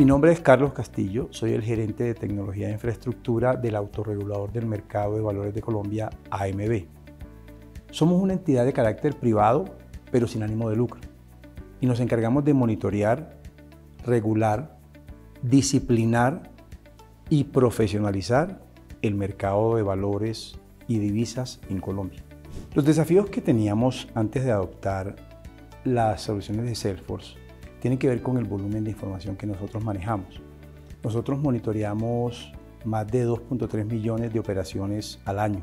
Mi nombre es Carlos Castillo, soy el gerente de tecnología de infraestructura del Autorregulador del Mercado de Valores de Colombia, AMB. Somos una entidad de carácter privado, pero sin ánimo de lucro, y nos encargamos de monitorear, regular, disciplinar y profesionalizar el mercado de valores y divisas en Colombia. Los desafíos que teníamos antes de adoptar las soluciones de Salesforce tienen que ver con el volumen de información que nosotros manejamos. Nosotros monitoreamos más de 2.3 millones de operaciones al año,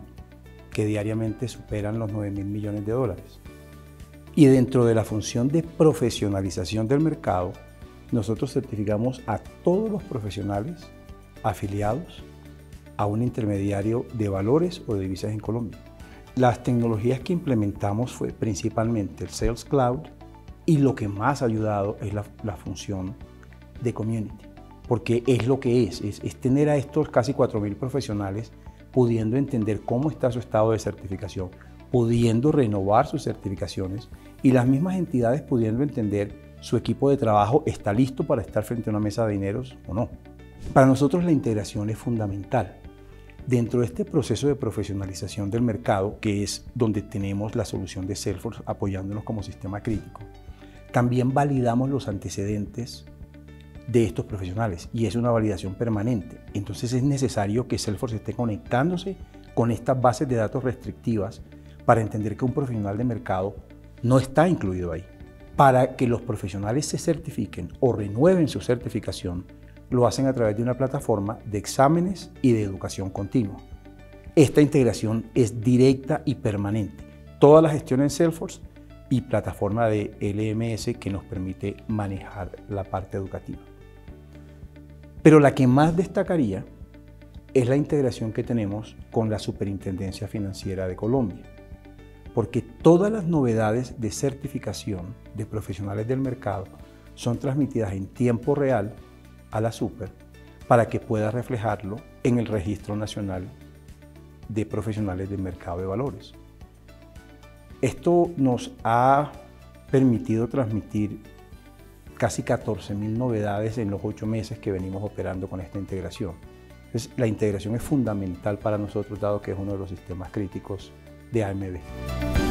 que diariamente superan los 9.000 millones de dólares. Y dentro de la función de profesionalización del mercado, nosotros certificamos a todos los profesionales afiliados a un intermediario de valores o de divisas en Colombia. Las tecnologías que implementamos fue principalmente el Sales Cloud, y lo que más ha ayudado es la función de community, porque es lo que es tener a estos casi 4.000 profesionales pudiendo entender cómo está su estado de certificación, pudiendo renovar sus certificaciones y las mismas entidades pudiendo entender su equipo de trabajo está listo para estar frente a una mesa de dineros o no. Para nosotros la integración es fundamental. Dentro de este proceso de profesionalización del mercado, que es donde tenemos la solución de Salesforce apoyándonos como sistema crítico, también validamos los antecedentes de estos profesionales y es una validación permanente. Entonces es necesario que Salesforce esté conectándose con estas bases de datos restrictivas para entender que un profesional de mercado no está incluido ahí. Para que los profesionales se certifiquen o renueven su certificación, lo hacen a través de una plataforma de exámenes y de educación continua. Esta integración es directa y permanente. Toda la gestión en Salesforce y plataforma de LMS que nos permite manejar la parte educativa. Pero la que más destacaría es la integración que tenemos con la Superintendencia Financiera de Colombia, porque todas las novedades de certificación de profesionales del mercado son transmitidas en tiempo real a la Super para que pueda reflejarlo en el Registro Nacional de Profesionales del Mercado de Valores. Esto nos ha permitido transmitir casi 14.000 novedades en los 8 meses que venimos operando con esta integración. Entonces, la integración es fundamental para nosotros, dado que es uno de los sistemas críticos de AMB.